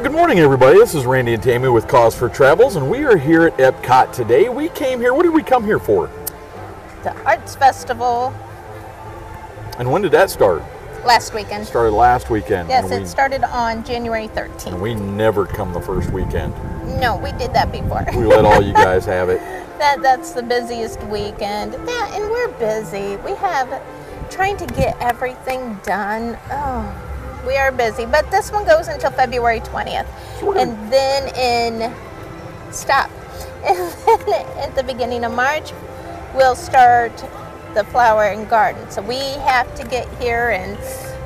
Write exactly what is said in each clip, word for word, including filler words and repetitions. So good morning, everybody. This is Randy and Tammy with Cause for Travels, and we are here at Epcot today. We came here, what did we come here for? The Arts Festival. And when did that start? Last weekend. It started last weekend. Yes, we, it started on January thirteenth. And we never come the first weekend. No, we did that before. We let all you guys have it. That That's the busiest weekend. Yeah, and we're busy. We have, trying to get everything done. Oh. We are busy, but this one goes until February twentieth, and then in, stop, and then at the beginning of March, we'll start the flower and garden. So we have to get here, and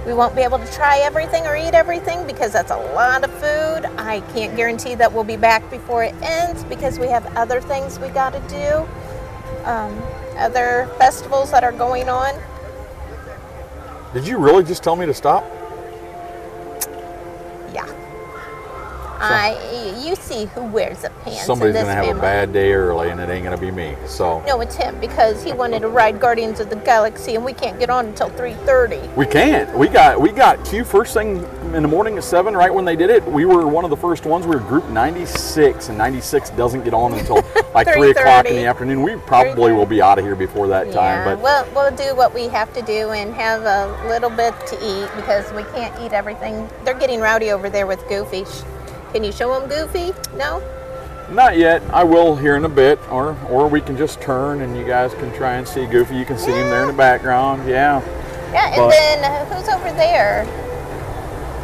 we won't be able to try everything or eat everything because that's a lot of food. I can't guarantee that we'll be back before it ends because we have other things we got to do, um, other festivals that are going on. Did you really just tell me to stop? I, you see who wears the pants. Somebody's going to have family. A bad day early, and it ain't going to be me. So no, it's him, because he wanted to ride Guardians of the Galaxy, and we can't get on until three thirty. We can't. We got we got queue first thing in the morning at seven, right when they did it. We were one of the first ones. We were group ninety-six, and ninety-six doesn't get on until like three o'clock in the afternoon. We probably will be out of here before that time. Yeah, but we'll, we'll do what we have to do and have a little bit to eat, because we can't eat everything. They're getting rowdy over there with Goofy. Can you show them Goofy? No? Not yet. I will here in a bit. Or or we can just turn and you guys can try and see Goofy. You can see yeah. him there in the background. Yeah. Yeah, and but. then who's over there?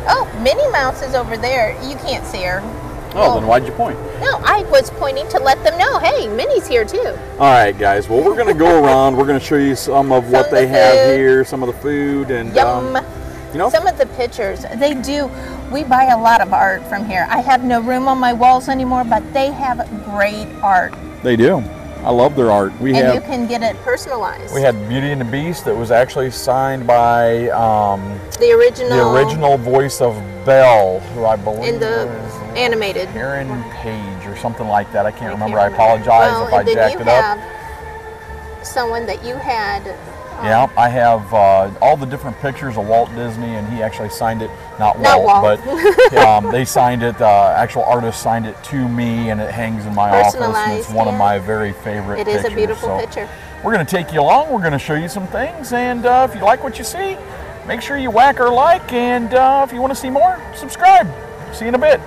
Oh, Minnie Mouse is over there. You can't see her. Oh, well, then why'd you point? No, I was pointing to let them know, hey, Minnie's here too. All right, guys. Well, we're going to go around. We're going to show you some of some what of they the have here, some of the food. and Yum. Um, you know? Some of the pictures. They do. We buy a lot of art from here. I have no room on my walls anymore, but they have great art. They do. I love their art. We and have, you can get it personalized. We had Beauty and the Beast that was actually signed by um, the original the original voice of Belle, who I believe in the was animated Karen Page or something like that. I can't I remember. Can't I apologize well, if I jacked it up. Have someone that you had. Yeah, I have uh, all the different pictures of Walt Disney, and he actually signed it, not, not Walt, Walt, but um, they signed it, uh, actual artist signed it to me, and it hangs in my office, and it's one yeah. of my very favorite It pictures. Is a beautiful so picture. We're going to take you along, we're going to show you some things, and uh, if you like what you see, make sure you whack or like, and uh, if you want to see more, subscribe. See you in a bit.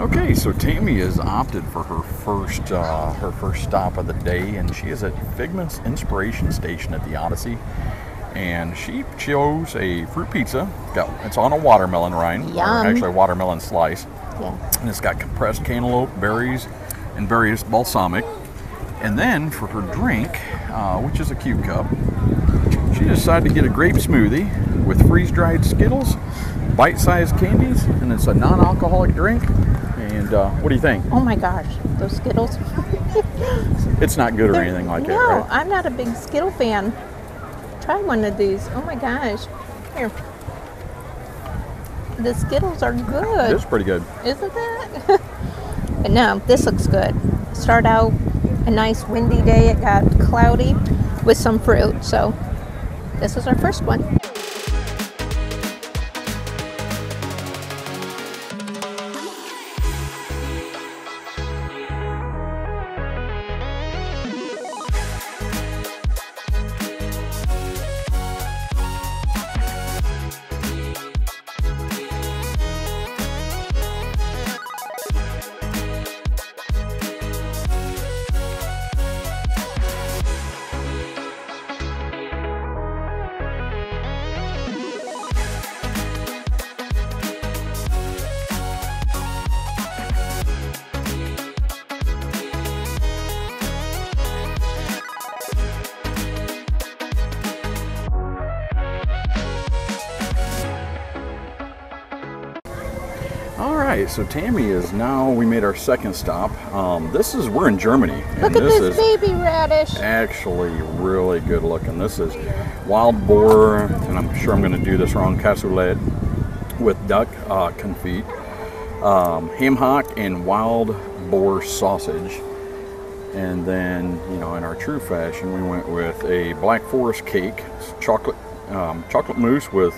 Okay, so Tammy has opted for her first uh, her first stop of the day, and she is at Figment's Inspiration Station at the Odyssey, and she chose a fruit pizza. Got, it's on a watermelon rind, Yum. Or actually a watermelon slice, yeah. and it's got compressed cantaloupe, berries, and various balsamic. And then for her drink, uh, which is a cute cup, she decided to get a grape smoothie with freeze-dried Skittles, bite-sized candies, and it's a non-alcoholic drink. And uh, what do you think? Oh my gosh, those Skittles. It's not good or They're, anything like no, that, right? No, I'm not a big Skittle fan. Try one of these. Oh my gosh. Here. The Skittles are good. It is pretty good. Isn't that? But no, this looks good. Start out a nice windy day. It got cloudy with some fruit. So this is our first one. So Tammy is now, we made our second stop. Um, this is, we're in Germany. Look at this baby radish. Actually really good looking. This is wild boar, and I'm sure I'm going to do this wrong, cassoulet with duck uh, confit, um, ham hock, and wild boar sausage. And then, you know, in our true fashion, we went with a black forest cake, chocolate, um, chocolate mousse with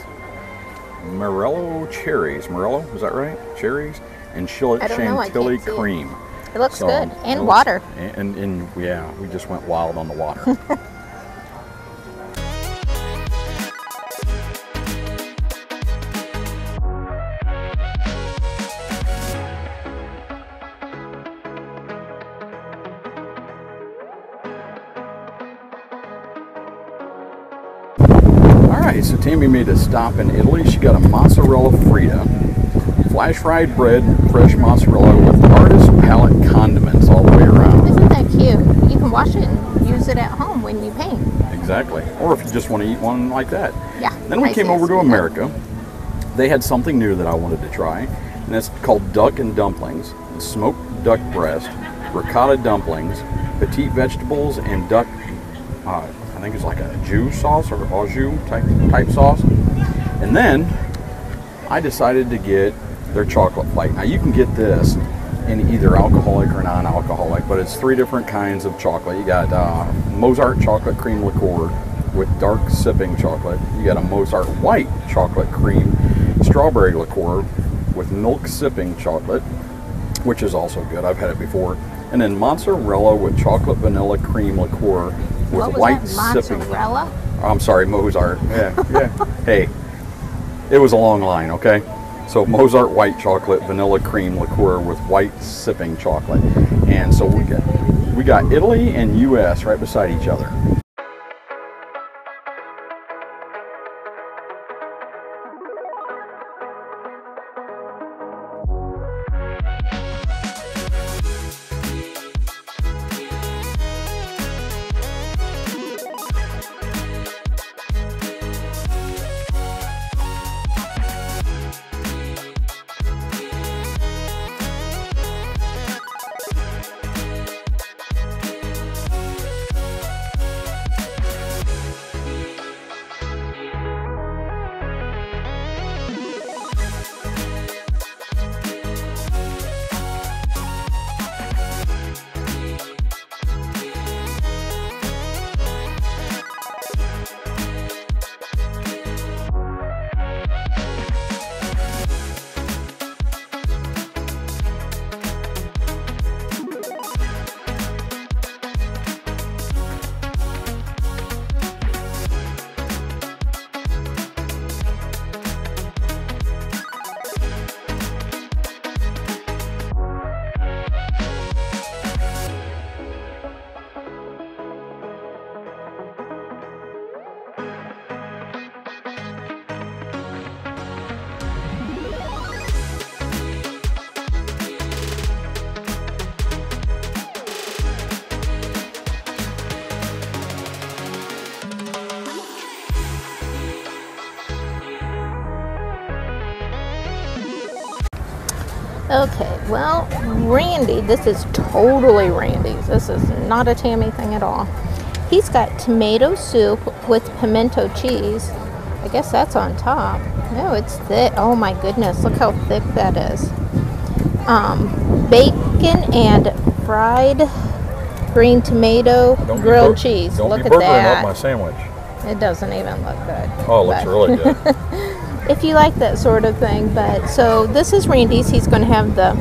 Morello cherries. Morello, is that right? Cherries and chantilly cream. It looks so good. And looks, water. And, and, and yeah, we just went wild on the water. So Tammy made a stop in Italy. She got a mozzarella Frita, flash fried bread, fresh mozzarella with artist palette condiments all the way around. Isn't that cute? You can wash it and use it at home when you paint. Exactly. Or if you just want to eat one like that. Yeah. Then we came over to America. They had something new that I wanted to try, and that's called duck and dumplings. Smoked duck breast, ricotta dumplings, petite vegetables, and duck. Uh, I think it's like a jus sauce or au jus type, type sauce. And then I decided to get their chocolate flight. Now you can get this in either alcoholic or non-alcoholic, but it's three different kinds of chocolate. You got uh, Mozart chocolate cream liqueur with dark sipping chocolate. You got a Mozart white chocolate cream strawberry liqueur with milk sipping chocolate, which is also good. I've had it before. And then mozzarella with chocolate vanilla cream liqueur with what white was that, sipping. Mozzarella? I'm sorry, Mozart. Yeah, yeah. Hey, it was a long line, okay? So Mozart white chocolate, vanilla cream liqueur with white sipping chocolate. And so we got, we got Italy and U S right beside each other. Okay, well, Randy, this is totally Randy's. This is not a Tammy thing at all. He's got tomato soup with pimento cheese. I guess that's on top. No, it's thick. Oh my goodness, look how thick that is. Um, bacon and fried green tomato don't grilled cheese. Don't look be at that. Up my sandwich. It doesn't even look good. Oh, it looks really good. If you like that sort of thing. But so this is Randy's. He's going to have the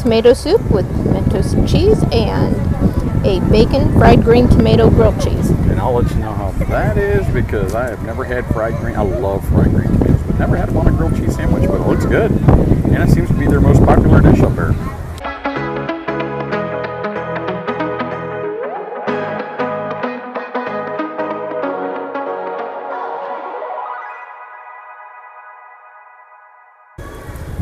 tomato soup with pimento cheese and a bacon fried green tomato grilled cheese. And I'll let you know how that is because I have never had fried green. I love fried green tomatoes, but never had them on a grilled cheese sandwich. But it looks good, and it seems to be their most popular dish up there.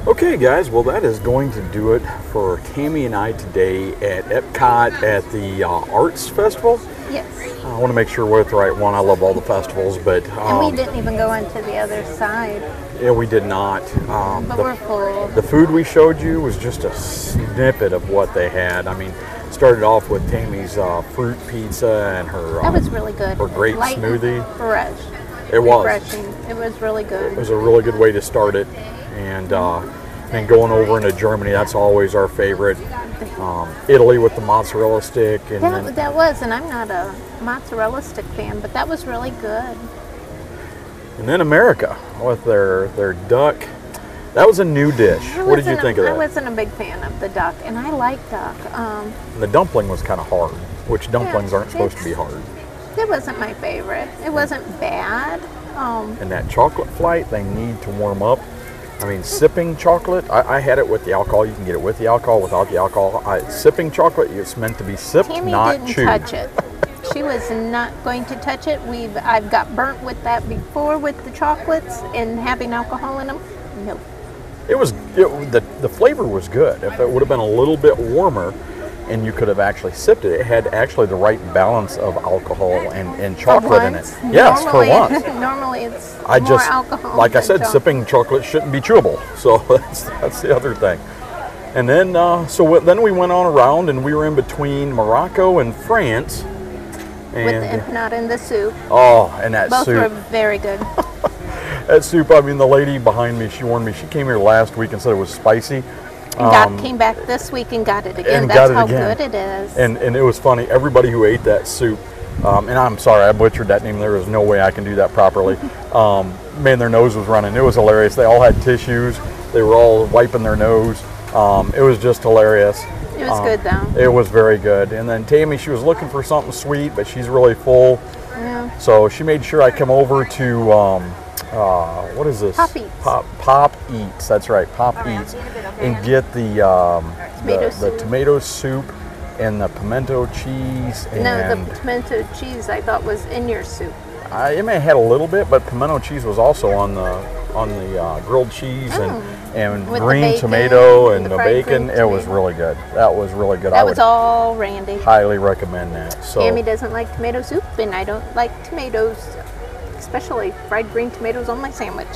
Okay guys, well that is going to do it for Tammy and I today at Epcot at the uh, Arts Festival. Yes. I want to make sure we're at the right one. I love all the festivals, but... Um, and we didn't even go into the other side. Yeah, we did not. Um, but the, we're full. The food we showed you was just a snippet of what they had. I mean, started off with Tammy's uh, fruit pizza and her... Um, that was really good. Her grape Light smoothie. Fresh. It was. Refreshing. It was really good. It was a really good way to start it. And... Uh, And going over into Germany, that's always our favorite. Um, Italy with the mozzarella stick. And that, then, that was, and I'm not a mozzarella stick fan, but that was really good. And then America with their, their duck. That was a new dish. What did you think a, of that? I wasn't a big fan of the duck, and I like duck. Um, the dumpling was kind of hard, which dumplings yeah, aren't supposed to be hard. It wasn't my favorite. It wasn't bad. Um, and that chocolate flight, they need to warm up. I mean, sipping chocolate, I, I had it with the alcohol. You can get it with the alcohol, without the alcohol. I, sipping chocolate, it's meant to be sipped, Tammy not chewed. Tammy didn't touch it. She was not going to touch it. We've I've got burnt with that before with the chocolates and having alcohol in them. Nope. It was, it, the, the flavor was good. If it would have been a little bit warmer and you could have actually sipped it, it had actually the right balance of alcohol and, and chocolate in it. Yes, normally, for once. Normally it's I more just, alcohol. Like I said, chocolate. Sipping chocolate shouldn't be chewable. So that's, that's the other thing. And then, uh, so then we went on around and we were in between Morocco and France. And With the empanada in the soup. Oh, and that Both soup. Both were very good. That soup, I mean, the lady behind me, she warned me, she came here last week and said it was spicy. And God um, came back this week and got it again. That's it how again. good it is. And and it was funny. Everybody who ate that soup, um, and I'm sorry, I butchered that name. There was no way I can do that properly. um, man, their nose was running. It was hilarious. They all had tissues. They were all wiping their nose. Um, it was just hilarious. It was um, good, though. It was very good. And then Tammy, she was looking for something sweet, but she's really full. Yeah. So she made sure I come over to... Um, Uh, what is this? Pop Eats. Pop, Pop Eats. That's right, Pop right, Eats. And get the, um, tomato the, the tomato soup and the pimento cheese. And no, the pimento cheese I thought was in your soup. I, it may have had a little bit, but pimento cheese was also on the on the uh, grilled cheese oh. and, and green bacon, tomato and the, the bacon. It was really good. That was really good. That I was would all Randy. Highly recommend that. So Tammy doesn't like tomato soup, and I don't like tomatoes. Especially fried green tomatoes on my sandwich.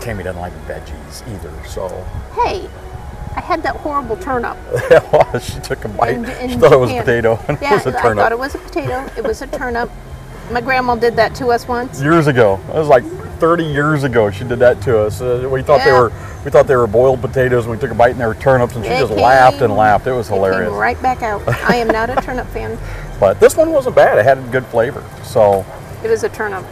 Tammy doesn't like veggies either, so... Hey, I had that horrible turnip. She took a bite. And, and, she thought it was a potato and yeah, it was a turnip. I thought it was a potato. It was a turnip. My grandma did that to us once. Years ago. It was like thirty years ago she did that to us. Uh, we thought yeah. they were we thought they were boiled potatoes and we took a bite and they were turnips and she it just came, laughed and laughed. It was hilarious. It came right back out. I am not a turnip fan. But this one wasn't bad. It had a good flavor, so... It is a turnip.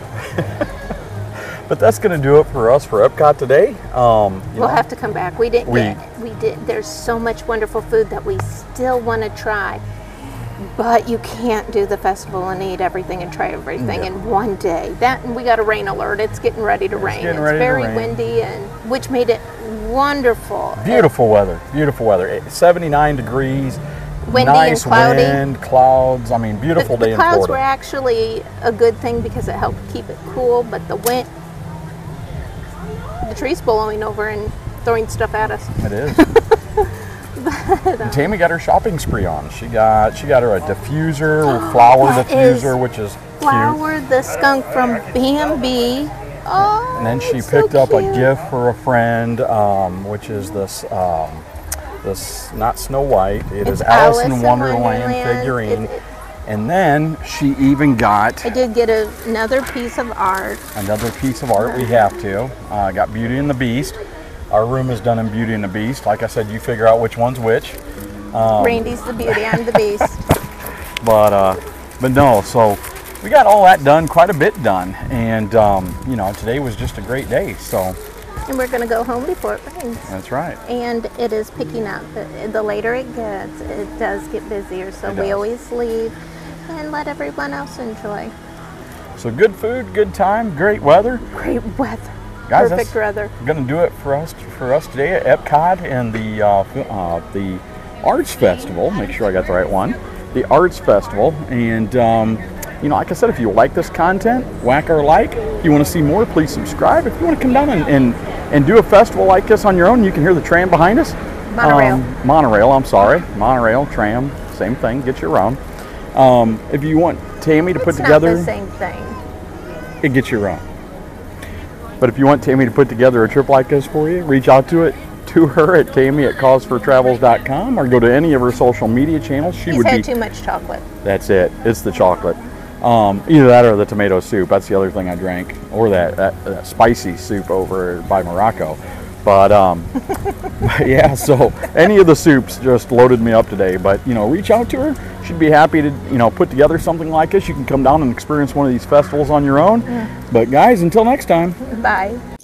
But that's going to do it for us for Epcot today. Um, you we'll know, have to come back. We didn't. We, get, we did. There's so much wonderful food that we still want to try, but you can't do the festival and eat everything and try everything yeah. in one day. That and we got a rain alert. It's getting ready to it's rain. It's very rain. windy, and which made it wonderful. Beautiful it, weather. Beautiful weather. It's seventy-nine degrees. Windy nice and cloudy. wind, clouds. I mean, beautiful the, day the in Florida. The clouds were actually a good thing because it helped keep it cool, but the wind, the trees blowing over and throwing stuff at us. It is. But, um, Tammy got her shopping spree on. She got she got her a diffuser, flower diffuser, which is Flower cute. the skunk from Bambi. Oh, and then she picked so up a gift for a friend, um, which is this, um, this not Snow White. It it's is Alice, Alice in Wonderland, Wonderland. figurine. It, it, and then she even got... I did get a, another piece of art. Another piece of art, uh-huh. we have to. I uh, got Beauty and the Beast. Our room is done in Beauty and the Beast. Like I said, you figure out which one's which. Um, Randy's the Beauty, I'm the Beast. But, uh, but no, so... We got all that done, quite a bit done, and um, you know, today was just a great day. So, and we're gonna go home before it rains. That's right. And it is picking up. The, the later it gets, it does get busier. So we always leave and let everyone else enjoy. So good food, good time, great weather. Great weather. Guys, perfect weather. Gonna do it for us for us today at EPCOT and the uh, uh, the Arts Festival. Make sure I got the right one. The Arts Festival and. Um, You know, like I said, if you like this content, whack our like. If you want to see more, please subscribe. If you want to come down and, and, and do a festival like this on your own, you can hear the tram behind us. Monorail. Um, monorail, I'm sorry. Monorail, tram, same thing. Get you around. Um, if you want Tammy to it's put not together... the same thing. It gets you around. But if you want Tammy to put together a trip like this for you, reach out to it. to her at Tammy at Cause for Travels dot com or go to any of her social media channels. She He's would had be, too much chocolate. That's it. It's the chocolate. Um, either that or the tomato soup. That's the other thing I drank, or that, that, that spicy soup over by Morocco. But, um, but yeah, so any of the soups just loaded me up today. But you know, reach out to her. She'd be happy to you know put together something like this. You can come down and experience one of these festivals on your own. Yeah. But guys, until next time. Bye.